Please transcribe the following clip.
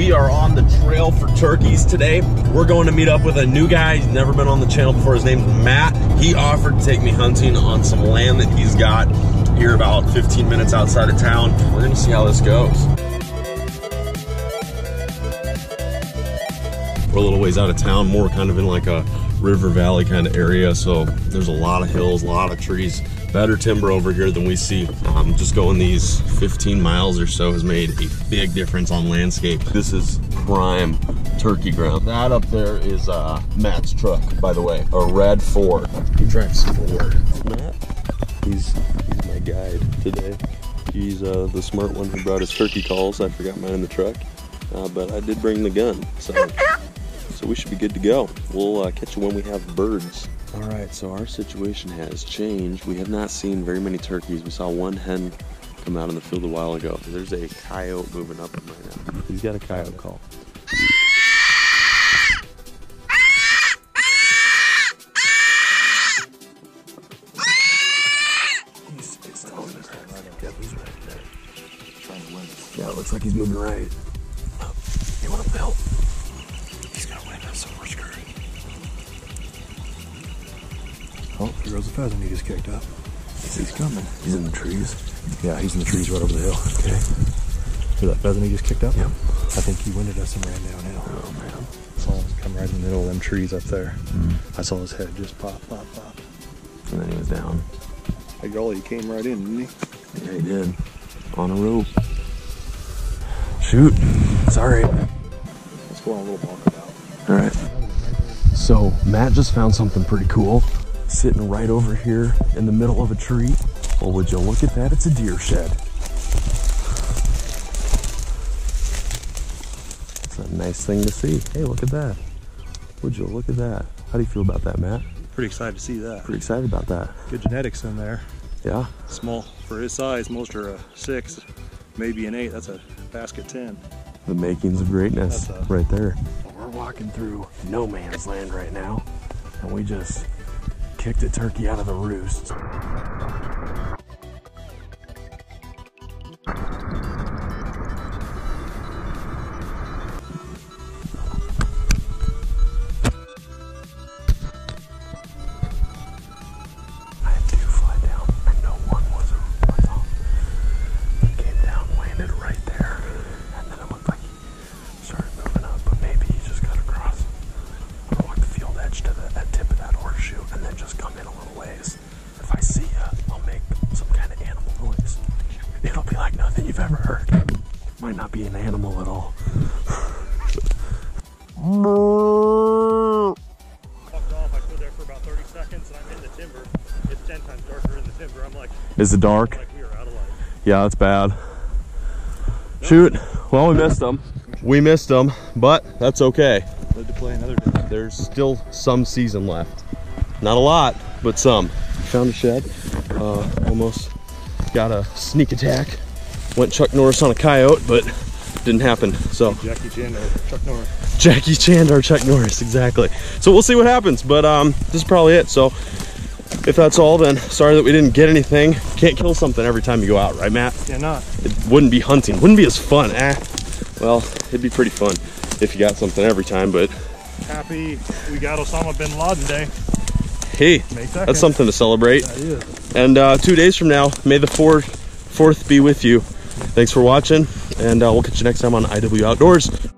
We are on the trail for turkeys today. We're going to meet up with a new guy. He's never been on the channel before. His name's Matt. He offered to take me hunting on some land that he's got here about 15 minutes outside of town. We're gonna see how this goes. We're a little ways out of town, more kind of in like a river valley kind of area, so there's a lot of hills, a lot of trees, better timber over here than we see. Just going these 15 miles or so has made a big difference on landscape. This is prime turkey ground. That up there is Matt's truck, by the way, a red Ford. He drives Ford. Matt, he's my guide today. He's the smart one who brought his turkey calls. I forgot mine in the truck, but I did bring the gun, so we should be good to go. We'll catch you when we have birds. All right, so our situation has changed. We have not seen very many turkeys. We saw one hen come out in the field a while ago. There's a coyote moving up right now. He's got a coyote call. He's fixed on the ground. Yeah, he's right there. Trying to win. Yeah, it looks like he's moving right. Up. He went up the hill. He's gonna win us, so we're screwed. Oh, there goes the pheasant he just kicked up. He's coming. He's in the trees. Yeah, he's in the trees right over the hill. Okay. See that pheasant he just kicked up? Yep. I think he winded us and ran downhill. Oh, man. I saw him come right in the middle of them trees up there. Mm-hmm. I saw his head just pop, pop, pop. And then he was down. Hey, golly, he came right in, didn't he? Yeah, he did. On a rope. Shoot. Sorry. Let's go on a little walkabout. All right. So, Matt just found something pretty cool. Sitting right over here in the middle of a tree. Well, would you look at that? It's a deer shed. It's a nice thing to see. Hey, look at that. Would you look at that? How do you feel about that, Matt? Pretty excited to see that. Pretty excited about that. Good genetics in there. Yeah. Small for his size. Most are a 6, maybe an 8. That's a basket 10. The makings of greatness right there. We're walking through no man's land right now, and we just kicked a turkey out of the roost. Is it dark? Like we were out of light. Yeah, that's bad. No. Shoot. Well, we missed them. We missed them, but that's okay. Need to play another day. There's still some season left. Not a lot, but some. Found a shed. Almost got a sneak attack. Went Chuck Norris on a coyote, but didn't happen. So Jackie Chan or Chuck Norris. Jackie Chan or Chuck Norris, exactly. So we'll see what happens, but this is probably it. So. If that's all, then sorry that we didn't get anything. Can't kill something every time you go out, right, Matt? Yeah, not. It wouldn't be hunting. Wouldn't be as fun, eh? Well, it'd be pretty fun if you got something every time, but. Happy we got Osama bin Laden Day. Hey, that's something to celebrate. Yeah, yeah. And 2 days from now, May the 4th be with you. Thanks for watching, and we'll catch you next time on IW Outdoors.